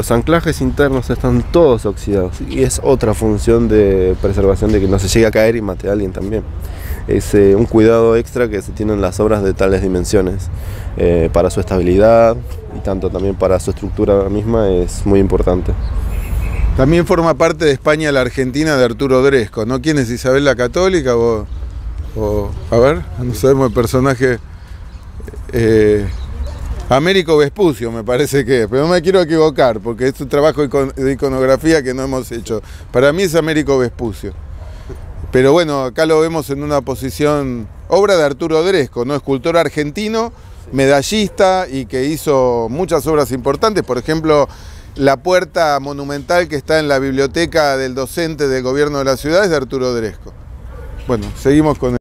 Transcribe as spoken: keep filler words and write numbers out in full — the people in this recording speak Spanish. Los anclajes internos están todos oxidados y es otra función de preservación, de que no se llegue a caer y mate a alguien también. Es eh, un cuidado extra que se tienen las obras de tales dimensiones, eh, para su estabilidad y tanto también para su estructura misma, es muy importante. También forma parte de España la Argentina de Arturo Dresco, ¿no? ¿Quién es Isabel la Católica? O, o a ver, no sabemos el personaje... Eh, Américo Vespucio me parece que es, pero no me quiero equivocar porque es un trabajo de iconografía que no hemos hecho. Para mí es Américo Vespucio. Pero bueno, acá lo vemos en una posición, obra de Arturo Dresco, ¿no? Escultor argentino, medallista y que hizo muchas obras importantes. Por ejemplo, la puerta monumental que está en la biblioteca del docente del gobierno de la ciudad es de Arturo Dresco. Bueno, seguimos con el...